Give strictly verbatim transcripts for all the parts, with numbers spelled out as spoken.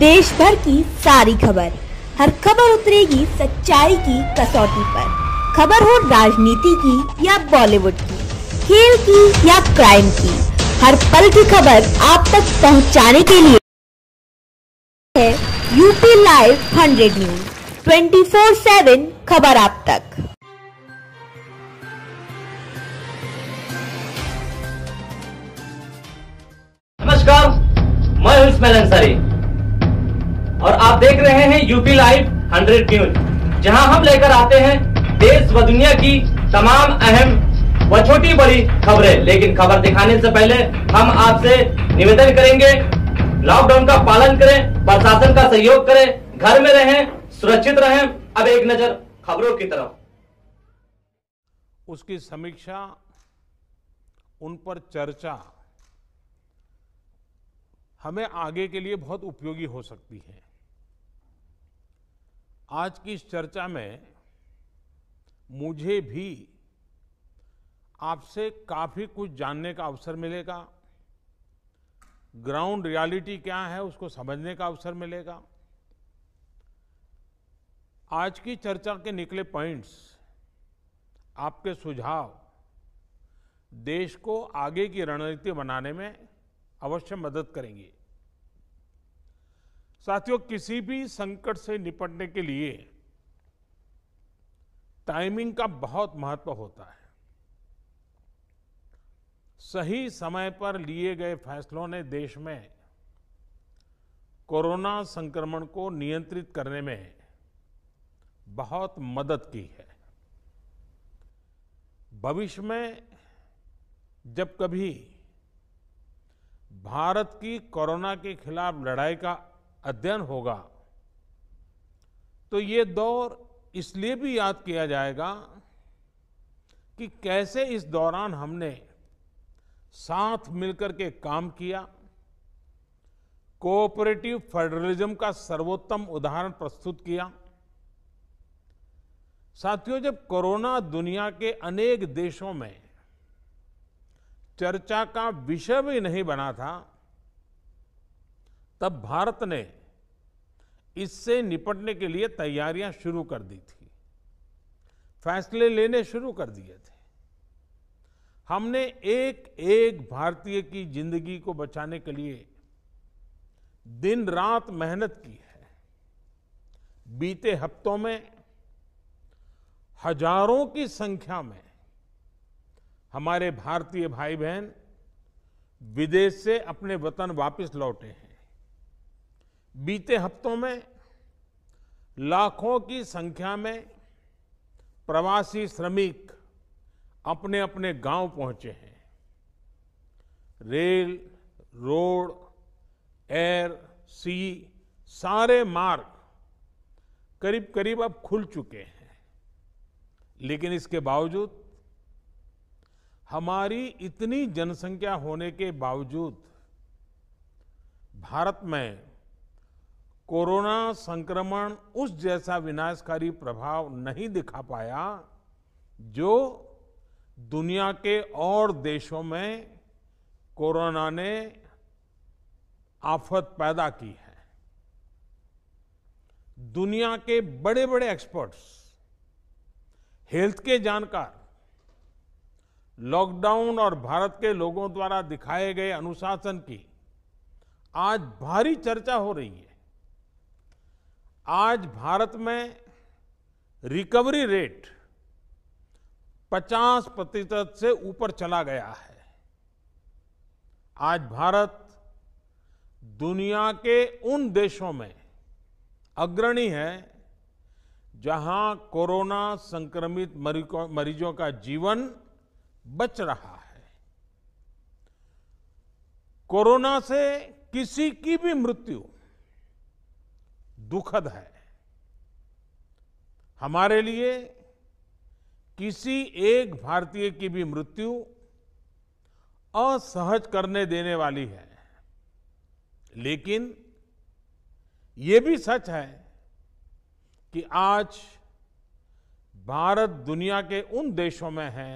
देश भर की सारी खबर, हर खबर उतरेगी सच्चाई की कसौटी पर। खबर हो राजनीति की या बॉलीवुड की, खेल की या क्राइम की, हर पल की खबर आप तक पहुंचाने के लिए है UP live hundred news. Twenty four seven खबर आप तक। नमस्कार, मैं हूं इस्माइल अंसारी और आप देख रहे हैं यूपी लाइव हंड्रेड न्यूज, जहां हम लेकर आते हैं देश व दुनिया की तमाम अहम व छोटी बड़ी खबरें। लेकिन खबर दिखाने से पहले हम आपसे निवेदन करेंगे, लॉकडाउन का पालन करें, प्रशासन का सहयोग करें, घर में रहें, सुरक्षित रहें। अब एक नजर खबरों की तरफ। उसकी समीक्षा, उन पर चर्चा हमें आगे के लिए बहुत उपयोगी हो सकती है। आज की इस चर्चा में मुझे भी आपसे काफी कुछ जानने का अवसर मिलेगा, ग्राउंड रियलिटी क्या है उसको समझने का अवसर मिलेगा। आज की चर्चा के निकले पॉइंट्स, आपके सुझाव देश को आगे की रणनीति बनाने में अवश्य मदद करेंगे। साथियों, किसी भी संकट से निपटने के लिए टाइमिंग का बहुत महत्व होता है। सही समय पर लिए गए फैसलों ने देश में कोरोना संक्रमण को नियंत्रित करने में बहुत मदद की है। भविष्य में जब कभी भारत की कोरोना के खिलाफ लड़ाई का अध्ययन होगा तो ये दौर इसलिए भी याद किया जाएगा कि कैसे इस दौरान हमने साथ मिलकर के काम किया। कोऑपरेटिव फेडरलिज्म का सर्वोत्तम उदाहरण प्रस्तुत किया। साथियों, जब कोरोना दुनिया के अनेक देशों में चर्चा का विषय भी नहीं बना था, तब भारत ने इससे निपटने के लिए तैयारियां शुरू कर दी थी, फैसले लेने शुरू कर दिए थे। हमने एक एक भारतीय की जिंदगी को बचाने के लिए दिन रात मेहनत की है। बीते हफ्तों में हजारों की संख्या में हमारे भारतीय भाई बहन विदेश से अपने वतन वापस लौटे हैं। बीते हफ्तों में लाखों की संख्या में प्रवासी श्रमिक अपने अपने गांव पहुंचे हैं। रेल, रोड, एयर, सी सारे मार्ग करीब करीब अब खुल चुके हैं। लेकिन इसके बावजूद, हमारी इतनी जनसंख्या होने के बावजूद, भारत में कोरोना संक्रमण उस जैसा विनाशकारी प्रभाव नहीं दिखा पाया जो दुनिया के और देशों में कोरोना ने आफत पैदा की है। दुनिया के बड़े बड़े एक्सपर्ट्स, हेल्थ के जानकार लॉकडाउन और भारत के लोगों द्वारा दिखाए गए अनुशासन की आज भारी चर्चा हो रही है। आज भारत में रिकवरी रेट पचास प्रतिशत से ऊपर चला गया है। आज भारत दुनिया के उन देशों में अग्रणी है जहां कोरोना संक्रमित मरीजों का जीवन बच रहा है। कोरोना से किसी की भी मृत्यु दुखद है। हमारे लिए किसी एक भारतीय की भी मृत्यु असहज करने देने वाली है। लेकिन ये भी सच है कि आज भारत दुनिया के उन देशों में है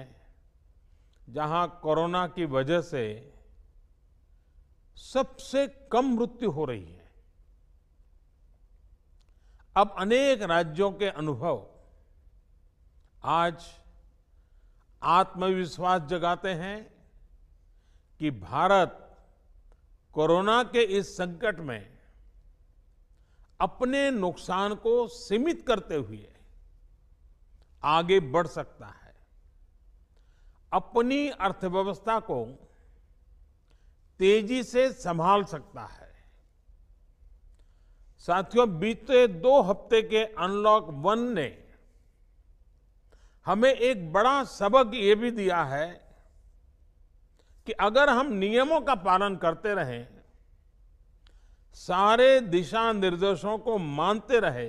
जहां कोरोना की वजह से सबसे कम मृत्यु हो रही है। अब अनेक राज्यों के अनुभव आज आत्मविश्वास जगाते हैं कि भारत कोरोना के इस संकट में अपने नुकसान को सीमित करते हुए आगे बढ़ सकता है, अपनी अर्थव्यवस्था को तेजी से संभाल सकता है। साथियों, बीते दो हफ्ते के अनलॉक वन ने हमें एक बड़ा सबक ये भी दिया है कि अगर हम नियमों का पालन करते रहें, सारे दिशा निर्देशों को मानते रहे,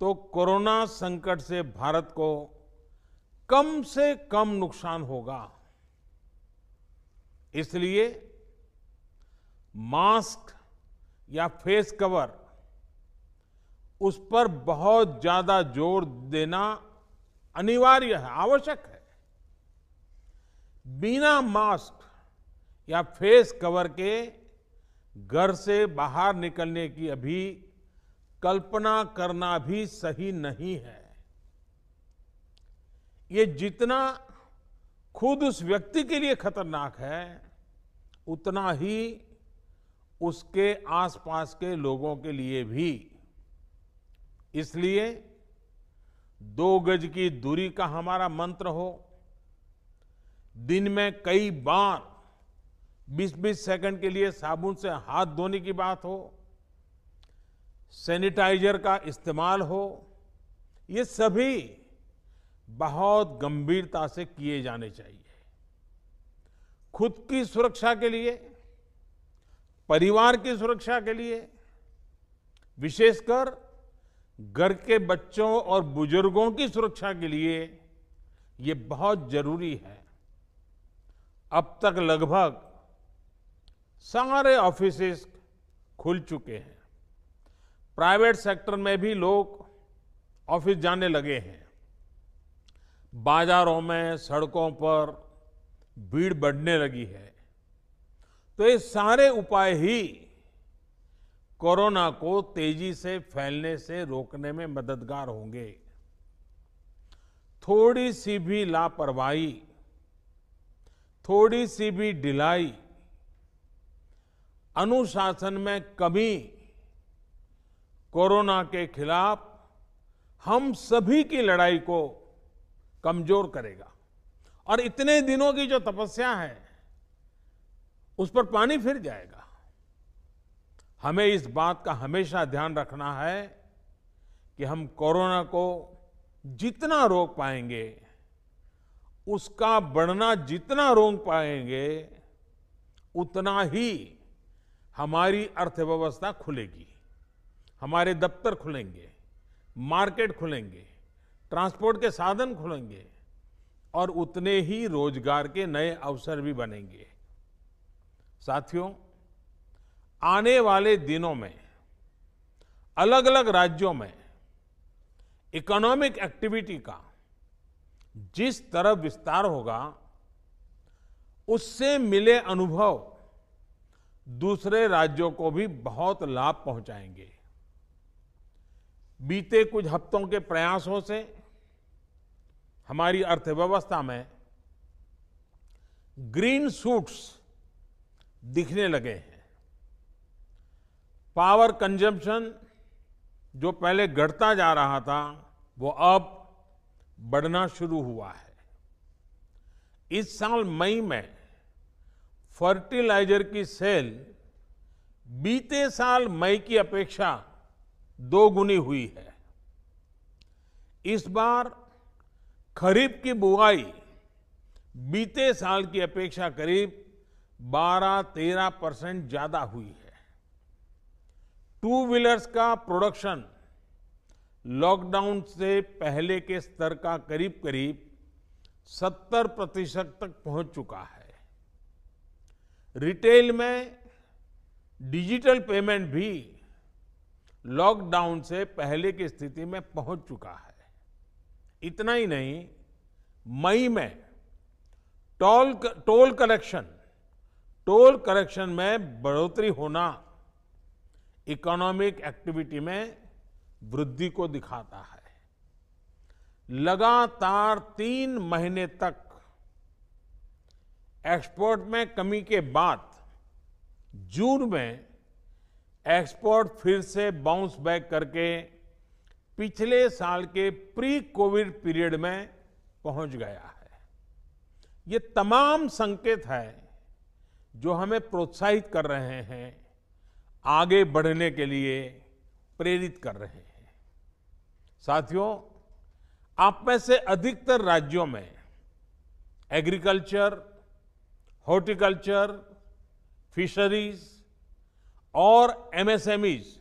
तो कोरोना संकट से भारत को कम से कम नुकसान होगा। इसलिए मास्क या फेस कवर, उस पर बहुत ज्यादा जोर देना अनिवार्य है, आवश्यक है। बिना मास्क या फेस कवर के घर से बाहर निकलने की अभी कल्पना करना भी सही नहीं है। ये जितना खुद उस व्यक्ति के लिए खतरनाक है, उतना ही उसके आसपास के लोगों के लिए भी। इसलिए दो गज की दूरी का हमारा मंत्र हो, दिन में कई बार बीस बीस सेकंड के लिए साबुन से हाथ धोने की बात हो, सैनिटाइजर का इस्तेमाल हो, ये सभी बहुत गंभीरता से किए जाने चाहिए। खुद की सुरक्षा के लिए, परिवार की सुरक्षा के लिए, विशेषकर घर के बच्चों और बुजुर्गों की सुरक्षा के लिए ये बहुत जरूरी है। अब तक लगभग सारे ऑफिसेस खुल चुके हैं, प्राइवेट सेक्टर में भी लोग ऑफिस जाने लगे हैं। बाजारों में, सड़कों पर भीड़ बढ़ने लगी है, तो ये सारे उपाय ही कोरोना को तेजी से फैलने से रोकने में मददगार होंगे। थोड़ी सी भी लापरवाही, थोड़ी सी भी ढिलाई, अनुशासन में कमी कोरोना के खिलाफ हम सभी की लड़ाई को कमजोर करेगा। और इतने दिनों की जो तपस्या है उस पर पानी फिर जाएगा। हमें इस बात का हमेशा ध्यान रखना है कि हम कोरोना को जितना रोक पाएंगे, उसका बढ़ना जितना रोक पाएंगे, उतना ही हमारी अर्थव्यवस्था खुलेगी, हमारे दफ्तर खुलेंगे, मार्केट खुलेंगे, ट्रांसपोर्ट के साधन खुलेंगे और उतने ही रोजगार के नए अवसर भी बनेंगे। साथियों, आने वाले दिनों में अलग अलग राज्यों में इकोनॉमिक एक्टिविटी का जिस तरह विस्तार होगा, उससे मिले अनुभव दूसरे राज्यों को भी बहुत लाभ पहुंचाएंगे। बीते कुछ हफ्तों के प्रयासों से हमारी अर्थव्यवस्था में ग्रीन शूट्स दिखने लगे हैं। पावर कंजम्पशन जो पहले घटता जा रहा था, वो अब बढ़ना शुरू हुआ है। इस साल मई में फर्टिलाइजर की सेल बीते साल मई की अपेक्षा दोगुनी हुई है। इस बार खरीफ की बुआई बीते साल की अपेक्षा करीब बारह तेरह परसेंट ज्यादा हुई है। टू व्हीलर्स का प्रोडक्शन लॉकडाउन से पहले के स्तर का करीब करीब सत्तर प्रतिशत तक पहुंच चुका है। रिटेल में डिजिटल पेमेंट भी लॉकडाउन से पहले की स्थिति में पहुंच चुका है। इतना ही नहीं, मई में toll toll collection toll collection में बढ़ोतरी होना इकोनॉमिक एक्टिविटी में वृद्धि को दिखाता है। लगातार तीन महीने तक एक्सपोर्ट में कमी के बाद जून में एक्सपोर्ट फिर से बाउंस बैक करके पिछले साल के प्री कोविड पीरियड में पहुंच गया है। ये तमाम संकेत हैं जो हमें प्रोत्साहित कर रहे हैं, आगे बढ़ने के लिए प्रेरित कर रहे हैं। साथियों, आप में से अधिकतर राज्यों में एग्रीकल्चर, हॉर्टिकल्चर, फिशरीज और एमएसएमईज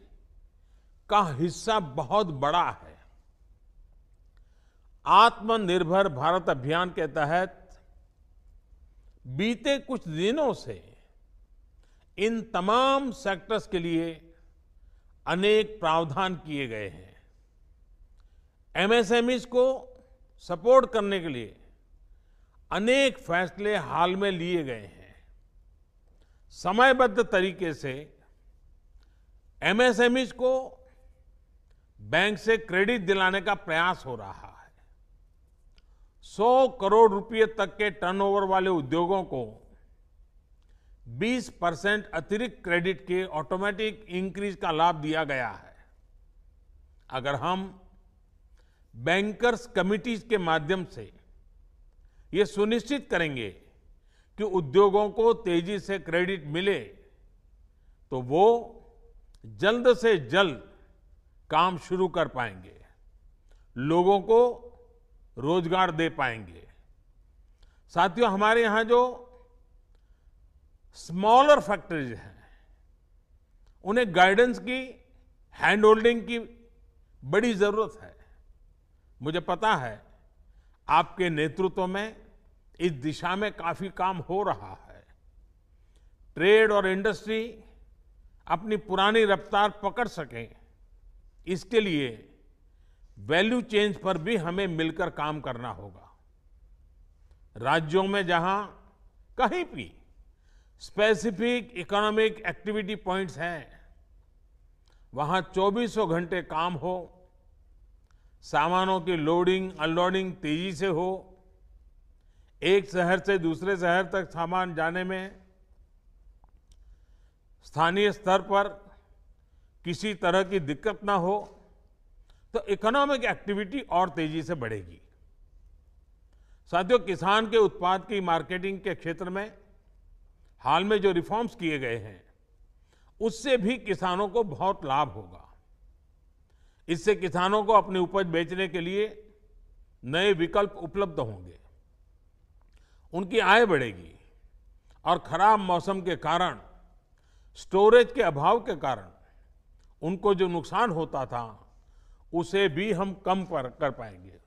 का हिस्सा बहुत बड़ा है। आत्मनिर्भर भारत अभियान के तहत बीते कुछ दिनों से इन तमाम सेक्टर्स के लिए अनेक प्रावधान किए गए हैं। एमएसएमईज को सपोर्ट करने के लिए अनेक फैसले हाल में लिए गए हैं। समयबद्ध तरीके से एमएसएमईज को बैंक से क्रेडिट दिलाने का प्रयास हो रहा है। सौ करोड़ रुपए तक के टर्नओवर वाले उद्योगों को बीस परसेंट अतिरिक्त क्रेडिट के ऑटोमेटिक इंक्रीज का लाभ दिया गया है। अगर हम बैंकर्स कमिटीज के माध्यम से ये सुनिश्चित करेंगे कि उद्योगों को तेजी से क्रेडिट मिले, तो वो जल्द से जल्द काम शुरू कर पाएंगे, लोगों को रोजगार दे पाएंगे। साथियों, हमारे यहाँ जो स्मॉलर फैक्ट्रीज हैं, उन्हें गाइडेंस की, हैंड होल्डिंग की बड़ी जरूरत है। मुझे पता है आपके नेतृत्व में इस दिशा में काफी काम हो रहा है। ट्रेड और इंडस्ट्री अपनी पुरानी रफ्तार पकड़ सकें, इसके लिए वैल्यू चेंज पर भी हमें मिलकर काम करना होगा। राज्यों में जहां कहीं भी स्पेसिफिक इकोनॉमिक एक्टिविटी पॉइंट्स हैं, वहां चौबीसों घंटे काम हो, सामानों की लोडिंग अनलोडिंग तेजी से हो, एक शहर से दूसरे शहर तक सामान जाने में स्थानीय स्तर पर किसी तरह की दिक्कत ना हो, तो इकोनॉमिक एक्टिविटी और तेजी से बढ़ेगी। साथियों, किसान के उत्पाद की मार्केटिंग के क्षेत्र में हाल में जो रिफॉर्म्स किए गए हैं, उससे भी किसानों को बहुत लाभ होगा। इससे किसानों को अपनी उपज बेचने के लिए नए विकल्प उपलब्ध होंगे, उनकी आय बढ़ेगी और खराब मौसम के कारण, स्टोरेज के अभाव के कारण उनको जो नुकसान होता था, उसे भी हम कम पर कर पाएंगे।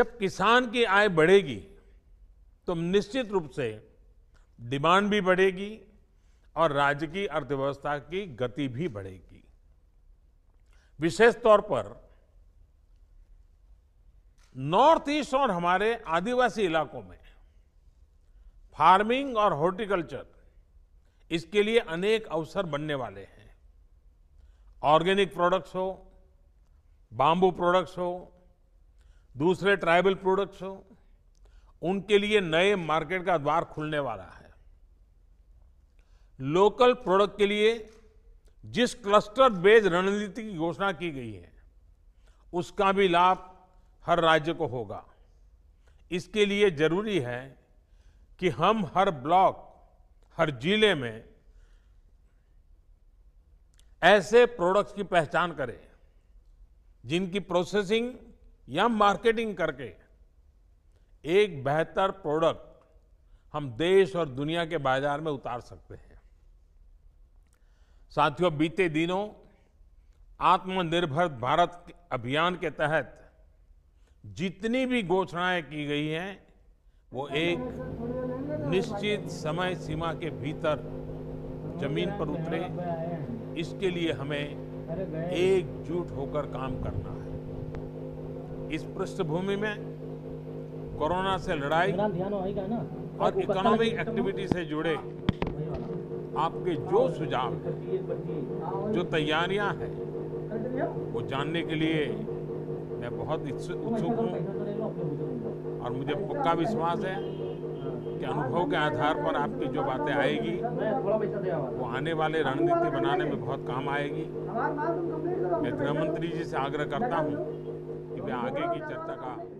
जब किसान की आय बढ़ेगी तो निश्चित रूप से डिमांड भी बढ़ेगी और राज्य की अर्थव्यवस्था की गति भी बढ़ेगी। विशेष तौर पर नॉर्थ ईस्ट और हमारे आदिवासी इलाकों में फार्मिंग और हॉर्टिकल्चर, इसके लिए अनेक अवसर बनने वाले हैं। ऑर्गेनिक प्रोडक्ट्स हो, बांबू प्रोडक्ट्स हो, दूसरे ट्राइबल प्रोडक्ट्स हो, उनके लिए नए मार्केट का द्वार खुलने वाला है। लोकल प्रोडक्ट के लिए जिस क्लस्टर बेस्ड रणनीति की घोषणा की गई है, उसका भी लाभ हर राज्य को होगा। इसके लिए जरूरी है कि हम हर ब्लॉक, हर जिले में ऐसे प्रोडक्ट्स की पहचान करें जिनकी प्रोसेसिंग या मार्केटिंग करके एक बेहतर प्रोडक्ट हम देश और दुनिया के बाजार में उतार सकते हैं। साथियों, बीते दिनों आत्मनिर्भर भारत अभियान के तहत जितनी भी घोषणाएं की गई हैं, वो एक निश्चित समय सीमा के भीतर जमीन पर उतरे, इसके लिए हमें एकजुट होकर काम करना है। इस पृष्ठभूमि में कोरोना से लड़ाई और इकोनॉमिक एक्टिविटी से जुड़े आपके जो सुझाव हैं, जो तैयारियां हैं, वो जानने के लिए मैं बहुत उत्सुक हूँ और मुझे पक्का विश्वास है कि अनुभव के आधार पर आपकी जो बातें आएगी वो आने वाले रणनीति बनाने में बहुत काम आएगी। मैं गृह मंत्री जी से आग्रह करता हूँ कि वे आगे की चर्चा का